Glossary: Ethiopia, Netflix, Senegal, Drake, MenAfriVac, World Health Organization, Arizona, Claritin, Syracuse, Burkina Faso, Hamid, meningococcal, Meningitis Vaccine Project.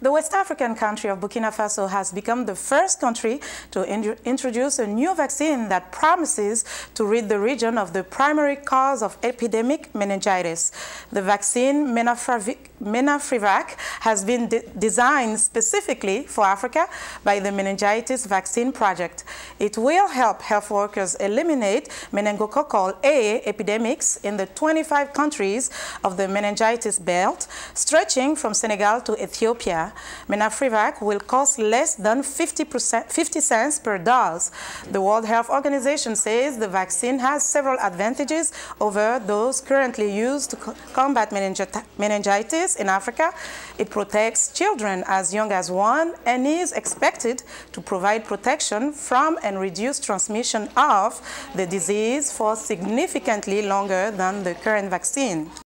The West African country of Burkina Faso has become the first country to introduce a new vaccine that promises to rid the region of the primary cause of epidemic meningitis. The vaccine MenAfriVac has been designed specifically for Africa by the Meningitis Vaccine Project. It will help health workers eliminate meningococcal A epidemics in the 25 countries of the meningitis belt, stretching from Senegal to Ethiopia. MenAfriVac will cost less than 50 cents per dose. The World Health Organization says the vaccine has several advantages over those currently used to combat meningitis in Africa. It protects children as young as one and is expected to provide protection from and reduce transmission of the disease for significantly longer than the current vaccine.